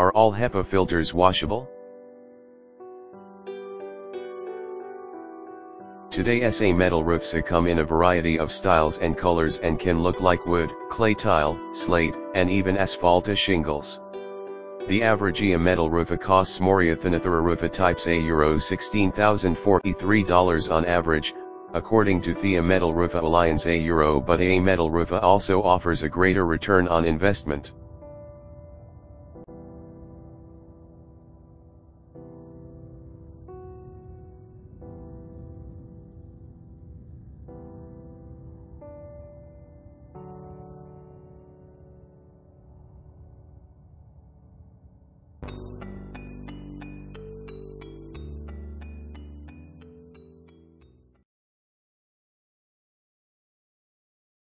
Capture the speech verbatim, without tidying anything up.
Are all HEPA filters washable? Today's metal roofs come in a variety of styles and colors and can look like wood, clay tile, slate, and even asphalt shingles. The average E A metal roof costs than a roof types a euro sixteen thousand forty-three dollars on average, according to the Metal Roof Alliance a euro, but a metal roof also offers a greater return on investment.